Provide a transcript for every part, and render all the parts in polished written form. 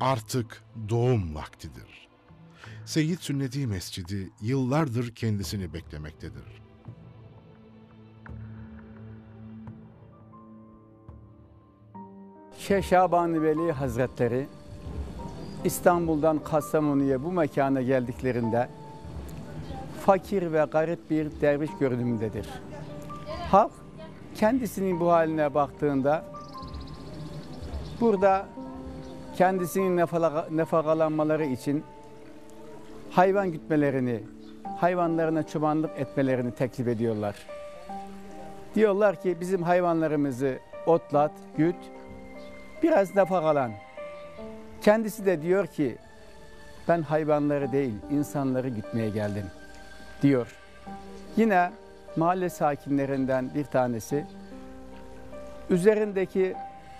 artık doğum vaktidir. Seyyid Sünneti Mescidi yıllardır kendisini beklemektedir. Şeyh Şaban-ı Veli Hazretleri İstanbul'dan Kastamonu'ya bu mekana geldiklerinde fakir ve garip bir derviş görünümündedir. Halk kendisinin bu haline baktığında burada kendisinin nefakalanmaları için hayvan gütmelerini, hayvanlarına çobanlık etmelerini teklif ediyorlar. Diyorlar ki bizim hayvanlarımızı otlat, güt, biraz nefakalan. Kendisi de diyor ki ben hayvanları değil insanları gütmeye geldim diyor. Yine mahalle sakinlerinden bir tanesi üzerindeki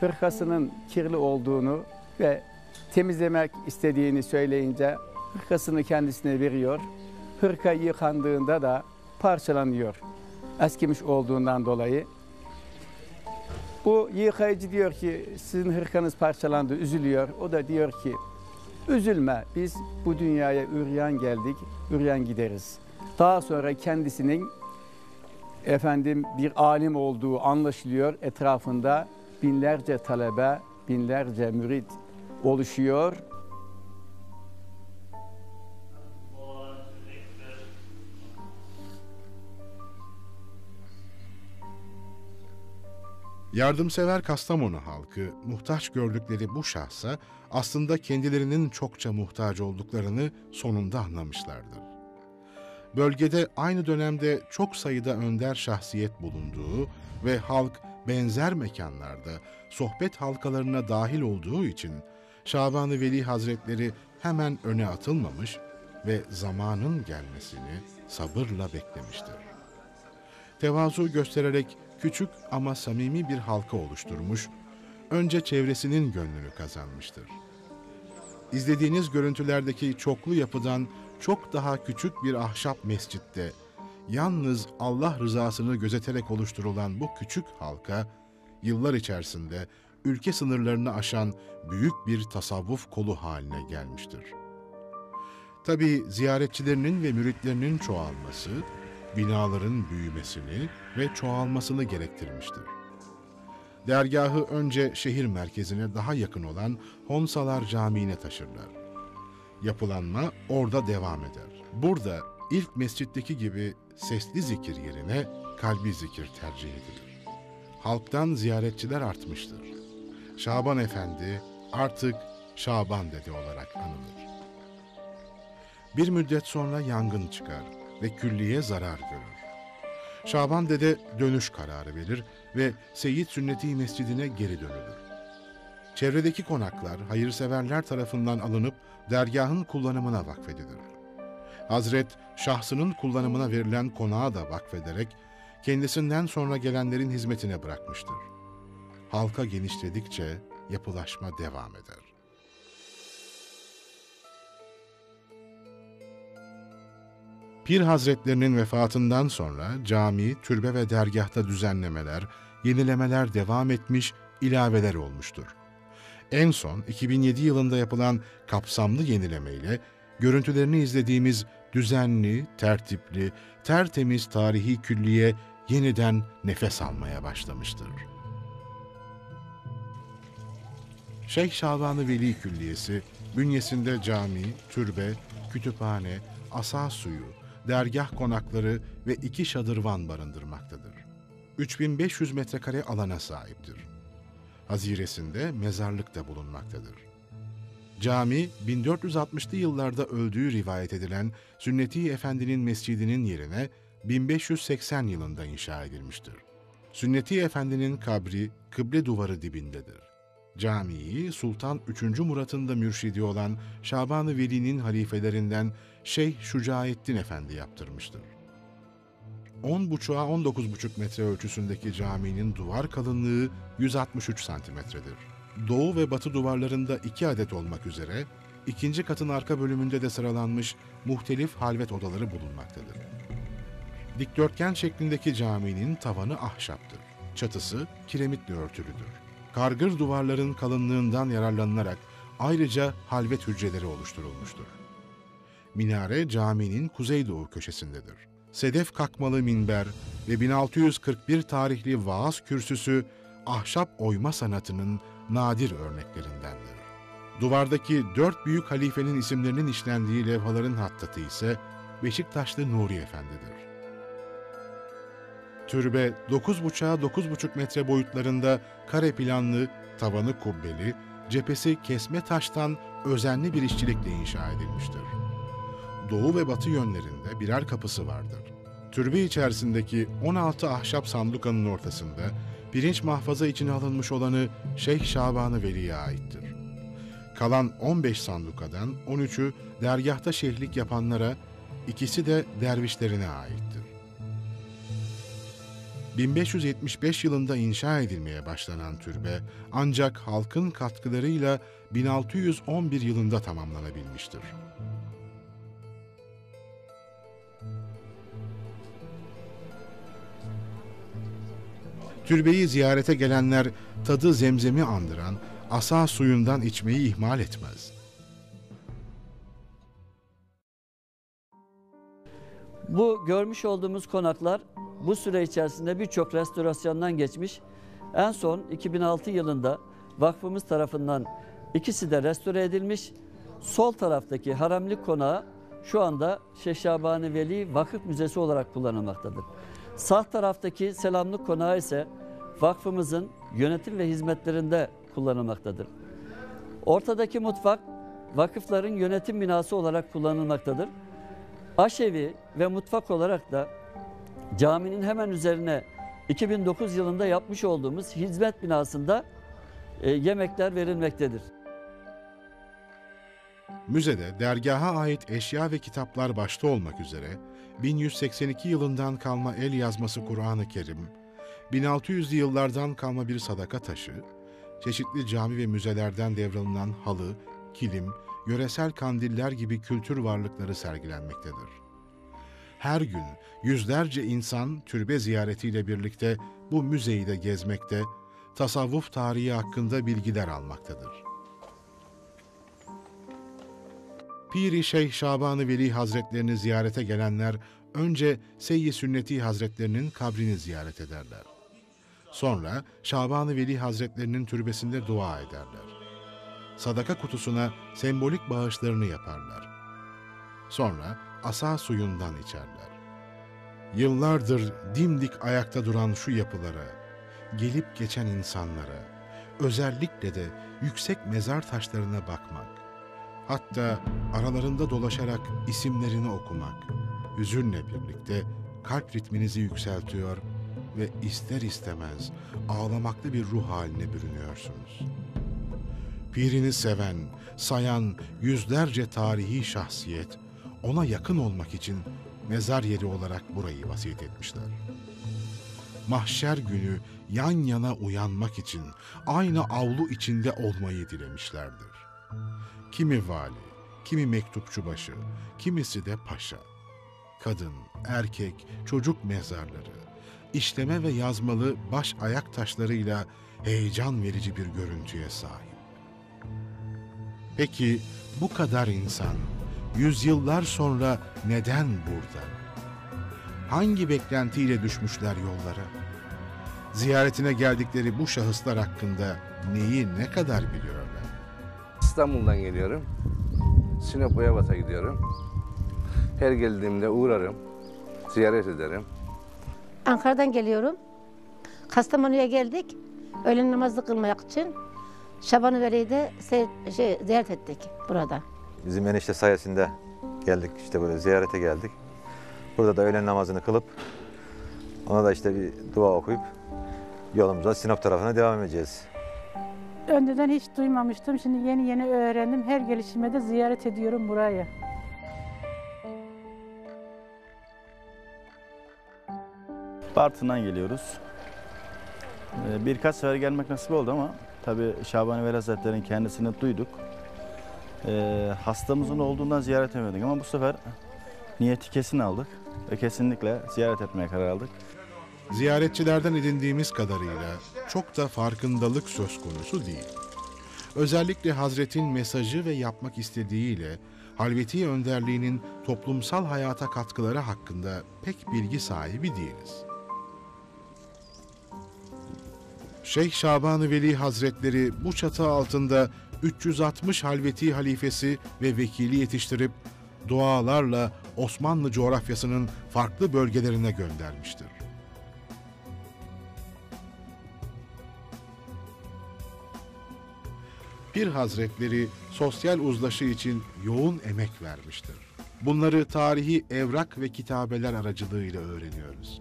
hırkasının kirli olduğunu ve temizlemek istediğini söyleyince hırkasını kendisine veriyor. Hırka yıkandığında da parçalanıyor eskimiş olduğundan dolayı. Bu yıkayıcı diyor ki sizin hırkanız parçalandı, üzülüyor. O da diyor ki üzülme, biz bu dünyaya üryan geldik, üryan gideriz. Daha sonra kendisinin bir alim olduğu anlaşılıyor. Etrafında binlerce talebe, binlerce mürid oluşuyor. Yardımsever Kastamonu halkı muhtaç gördükleri bu şahsa aslında kendilerinin çokça muhtaç olduklarını sonunda anlamışlardır. Bölgede aynı dönemde çok sayıda önder şahsiyet bulunduğu ve halk benzer mekanlarda sohbet halkalarına dahil olduğu için Şaban-ı Veli Hazretleri hemen öne atılmamış ve zamanın gelmesini sabırla beklemiştir. Tevazu göstererek küçük ama samimi bir halka oluşturmuş, önce çevresinin gönlünü kazanmıştır. İzlediğiniz görüntülerdeki çoklu yapıdan çok daha küçük bir ahşap mescitte, yalnız Allah rızasını gözeterek oluşturulan bu küçük halka, yıllar içerisinde ülke sınırlarını aşan büyük bir tasavvuf kolu haline gelmiştir. Tabii ziyaretçilerinin ve müritlerinin çoğalması, binaların büyümesini ve çoğalmasını gerektirmiştir. Dergahı önce şehir merkezine daha yakın olan Homsalar Camii'ne taşırlar. Yapılanma orada devam eder. Burada ilk mescitteki gibi sesli zikir yerine kalbi zikir tercih edilir. Halktan ziyaretçiler artmıştır. Şaban Efendi artık Şaban Dede olarak anılır. Bir müddet sonra yangın çıkar ve külliye zarar görür. Şaban Dede dönüş kararı verir ve Seyyid Sünneti Mescidine geri dönülür. Çevredeki konaklar hayırseverler tarafından alınıp dergahın kullanımına vakfedilir. Hazret, şahsının kullanımına verilen konağı da vakfederek kendisinden sonra gelenlerin hizmetine bırakmıştır. Halka genişledikçe yapılaşma devam eder. Pir Hazretlerinin vefatından sonra cami, türbe ve dergâhta düzenlemeler, yenilemeler devam etmiş, ilaveler olmuştur. En son 2007 yılında yapılan kapsamlı yenilemeyle görüntülerini izlediğimiz düzenli, tertipli, tertemiz tarihi külliye yeniden nefes almaya başlamıştır. Şeyh Şaban-ı Veli Külliyesi bünyesinde cami, türbe, kütüphane, asa suyu, dergah konakları ve 2 şadırvan barındırmaktadır. 3500 metrekare alana sahiptir. Haziresinde mezarlık da bulunmaktadır. Cami, 1460'lı yıllarda öldüğü rivayet edilen Sünneti Efendi'nin mescidinin yerine 1580 yılında inşa edilmiştir. Sünneti Efendi'nin kabri kıble duvarı dibindedir. Camiyi Sultan 3. Murat'ın da mürşidi olan Şaban-ı Veli'nin halifelerinden Şeyh Şucaeddin Efendi yaptırmıştır. 10,5'a 19,5 metre ölçüsündeki caminin duvar kalınlığı 163 santimetredir. Doğu ve batı duvarlarında 2 adet olmak üzere, 2. katın arka bölümünde de sıralanmış muhtelif halvet odaları bulunmaktadır. Dikdörtgen şeklindeki caminin tavanı ahşaptır. Çatısı kiremitle örtülüdür. Kargır duvarların kalınlığından yararlanılarak ayrıca halvet hücreleri oluşturulmuştur. Minare caminin kuzeydoğu köşesindedir. Sedef kakmalı minber ve 1641 tarihli vaaz kürsüsü ahşap oyma sanatının nadir örneklerindendir. Duvardaki dört büyük halifenin isimlerinin işlendiği levhaların hattatı ise Beşiktaşlı Nuri Efendi'dir. Türbe 9,5'a 9,5 metre boyutlarında kare planlı, tavanı kubbeli, cephesi kesme taştan özenli bir işçilikle inşa edilmiştir. Doğu ve batı yönlerinde birer kapısı vardır. Türbe içerisindeki 16 ahşap sandukanın ortasında pirinç mahfaza içine alınmış olanı Şeyh Şaban-ı Veli'ye aittir. Kalan 15 sandukadan 13'ü dergâhta şeyhlik yapanlara, ikisi de dervişlerine aittir. 1575 yılında inşa edilmeye başlanan türbe ancak halkın katkılarıyla 1611 yılında tamamlanabilmiştir. Türbeyi ziyarete gelenler tadı zemzemi andıran asa suyundan içmeyi ihmal etmez. Bu görmüş olduğumuz konaklar bu süre içerisinde birçok restorasyondan geçmiş. En son 2006 yılında vakfımız tarafından ikisi de restore edilmiş. Sol taraftaki haramlık konağı şu anda Şeyh Şaban-ı Veli Vakıf Müzesi olarak kullanılmaktadır. Sağ taraftaki Selamlı konağı ise vakfımızın yönetim ve hizmetlerinde kullanılmaktadır. Ortadaki mutfak vakıfların yönetim binası olarak kullanılmaktadır. Aşevi ve mutfak olarak da caminin hemen üzerine 2009 yılında yapmış olduğumuz hizmet binasında yemekler verilmektedir. Müzede dergaha ait eşya ve kitaplar başta olmak üzere 1182 yılından kalma el yazması Kur'an-ı Kerim, 1600'lü yıllardan kalma bir sadaka taşı, çeşitli cami ve müzelerden devralınan halı, kilim, yöresel kandiller gibi kültür varlıkları sergilenmektedir. Her gün yüzlerce insan türbe ziyaretiyle birlikte bu müzeyi de gezmekte, tasavvuf tarihi hakkında bilgiler almaktadır. Pir-i Şeyh Şaban-ı Veli Hazretlerini ziyarete gelenler önce Seyyid Sünneti Hazretlerinin kabrini ziyaret ederler. Sonra Şaban-ı Veli Hazretlerinin türbesinde dua ederler. Sadaka kutusuna sembolik bağışlarını yaparlar. Sonra asa suyundan içerler. Yıllardır dimdik ayakta duran şu yapılara, gelip geçen insanlara, özellikle de yüksek mezar taşlarına bakmak, hatta aralarında dolaşarak isimlerini okumak, hüzünle birlikte kalp ritminizi yükseltiyor ve ister istemez ağlamaklı bir ruh haline bürünüyorsunuz. Pirini seven, sayan yüzlerce tarihi şahsiyet, ona yakın olmak için mezar yeri olarak burayı vasiyet etmişler. Mahşer günü yan yana uyanmak için aynı avlu içinde olmayı dilemişlerdir. Kimi vali, kimi mektupçubaşı, kimisi de paşa. Kadın, erkek, çocuk mezarları, işleme ve yazmalı baş ayak taşlarıyla heyecan verici bir görüntüye sahip. Peki bu kadar insan yüzyıllar sonra neden burada? Hangi beklentiyle düşmüşler yollara? Ziyaretine geldikleri bu şahıslar hakkında neyi ne kadar biliyorlar? İstanbul'dan geliyorum. Sinop Boyabat'a gidiyorum. Her geldiğimde uğrarım. Ziyaret ederim. Ankara'dan geliyorum. Kastamonu'ya geldik. Öğlen namazı kılmak için. Şaban-ı Veli'yi de ziyaret ettik burada. Bizim enişte sayesinde geldik, işte böyle ziyarete geldik. Burada da öğlen namazını kılıp ona da işte bir dua okuyup yolumuza Sinop tarafına devam edeceğiz. Önceden hiç duymamıştım. Şimdi yeni yeni öğrendim. Her gelişimde de ziyaret ediyorum burayı. Bartın'dan geliyoruz. Birkaç sefer gelmek nasip oldu ama tabii Şaban-ı Veli Hazretleri'nin kendisini duyduk. Hastamızın olduğundan ziyaret edemedik ama bu sefer niyeti kesin aldık ve kesinlikle ziyaret etmeye karar aldık. Ziyaretçilerden edindiğimiz kadarıyla çok da farkındalık söz konusu değil. özellikle Hazret'in mesajı ve yapmak istediğiyle Halveti önderliğinin toplumsal hayata katkıları hakkında pek bilgi sahibi değiliz. Şeyh Şaban-ı Veli Hazretleri bu çatı altında 360 Halveti halifesi ve vekili yetiştirip dualarla Osmanlı coğrafyasının farklı bölgelerine göndermiştir. Pir Hazretleri sosyal uzlaşı için yoğun emek vermiştir. Bunları tarihi evrak ve kitabeler aracılığıyla öğreniyoruz.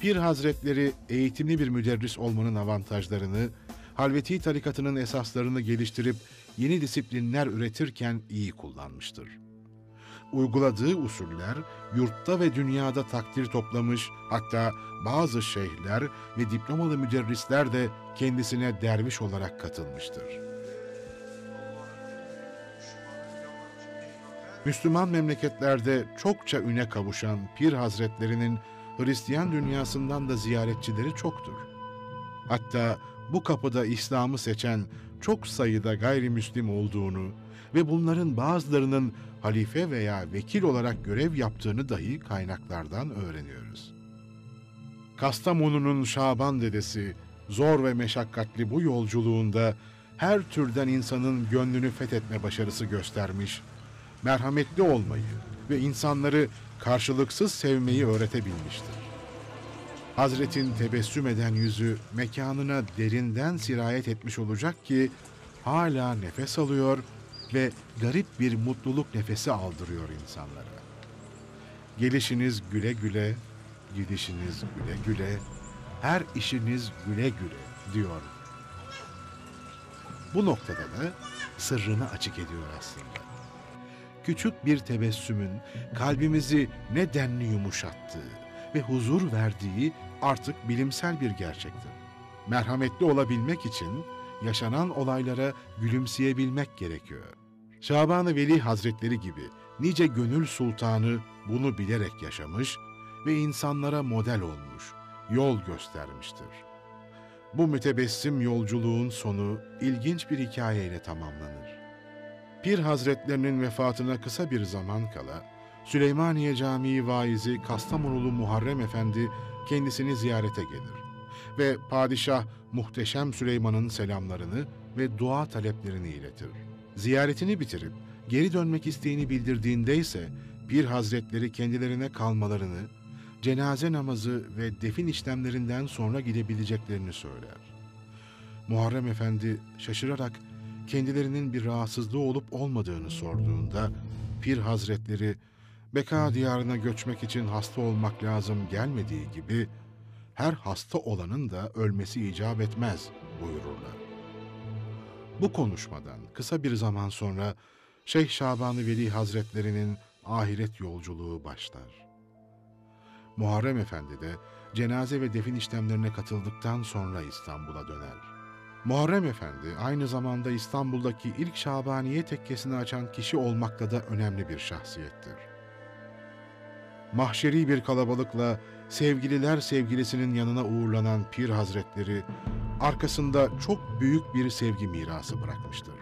Pir Hazretleri eğitimli bir müderris olmanın avantajlarını, Halveti tarikatının esaslarını geliştirip yeni disiplinler üretirken iyi kullanmıştır. Uyguladığı usuller yurtta ve dünyada takdir toplamış, hatta bazı şeyhler ve diplomalı müderrisler de kendisine derviş olarak katılmıştır. Müslüman memleketlerde çokça üne kavuşan Pir Hazretlerinin Hristiyan dünyasından da ziyaretçileri çoktur. Hatta bu kapıda İslam'ı seçen çok sayıda gayrimüslim olduğunu ve bunların bazılarının halife veya vekil olarak görev yaptığını dahi kaynaklardan öğreniyoruz. Kastamonu'nun Şaban dedesi, zor ve meşakkatli bu yolculuğunda her türden insanın gönlünü fethetme başarısı göstermiş, merhametli olmayı ve insanları karşılıksız sevmeyi öğretebilmiştir. Hazretin tebessüm eden yüzü mekanına derinden sirayet etmiş olacak ki hala nefes alıyor ve garip bir mutluluk nefesi aldırıyor insanlara. Gelişiniz güle güle, gidişiniz güle güle, her işiniz güle güle diyor. Bu noktada da sırrını açık ediyor aslında. Küçük bir tebessümün kalbimizi ne denli yumuşattığı ve huzur verdiği artık bilimsel bir gerçektir. Merhametli olabilmek için yaşanan olaylara gülümseyebilmek gerekiyor. Şaban-ı Veli Hazretleri gibi nice gönül sultanı bunu bilerek yaşamış ve insanlara model olmuş, yol göstermiştir. Bu mütebessim yolculuğun sonu ilginç bir hikayeyle tamamlanır. Pir Hazretlerinin vefatına kısa bir zaman kala, Süleymaniye Camii vaizi Kastamonulu Muharrem Efendi kendisini ziyarete gelir ve padişah muhteşem Süleyman'ın selamlarını ve dua taleplerini iletir. Ziyaretini bitirip geri dönmek isteğini bildirdiğinde ise Pir Hazretleri kendilerine kalmalarını, cenaze namazı ve defin işlemlerinden sonra gidebileceklerini söyler. Muharrem Efendi şaşırarak kendilerinin bir rahatsızlığı olup olmadığını sorduğunda Pir Hazretleri, Beka diyarına göçmek için hasta olmak lazım gelmediği gibi her hasta olanın da ölmesi icap etmez buyururlar. Bu konuşmadan kısa bir zaman sonra Şeyh Şaban-ı Veli Hazretlerinin ahiret yolculuğu başlar. Muharrem Efendi de cenaze ve defin işlemlerine katıldıktan sonra İstanbul'a döner. Muharrem Efendi aynı zamanda İstanbul'daki ilk Şabaniye tekkesini açan kişi olmakla da önemli bir şahsiyettir. Mahşeri bir kalabalıkla sevgililer sevgilisinin yanına uğurlanan Pir Hazretleri arkasında çok büyük bir sevgi mirası bırakmıştır.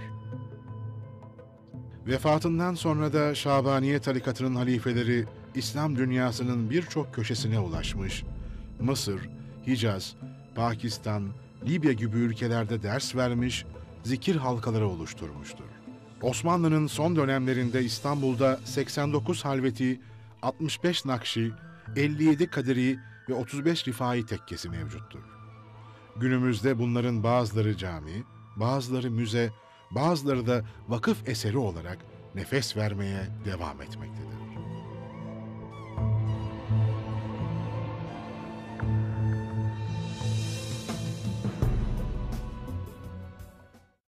Vefatından sonra da Şabaniye tarikatının halifeleri İslam dünyasının birçok köşesine ulaşmış, Mısır, Hicaz, Pakistan, Libya gibi ülkelerde ders vermiş, zikir halkaları oluşturmuştur. Osmanlı'nın son dönemlerinde İstanbul'da 89 halveti, 65 nakşi, 57 kadiri ve 35 rifai tekkesi mevcuttur. Günümüzde bunların bazıları cami, bazıları müze, bazıları da vakıf eseri olarak nefes vermeye devam etmektedir.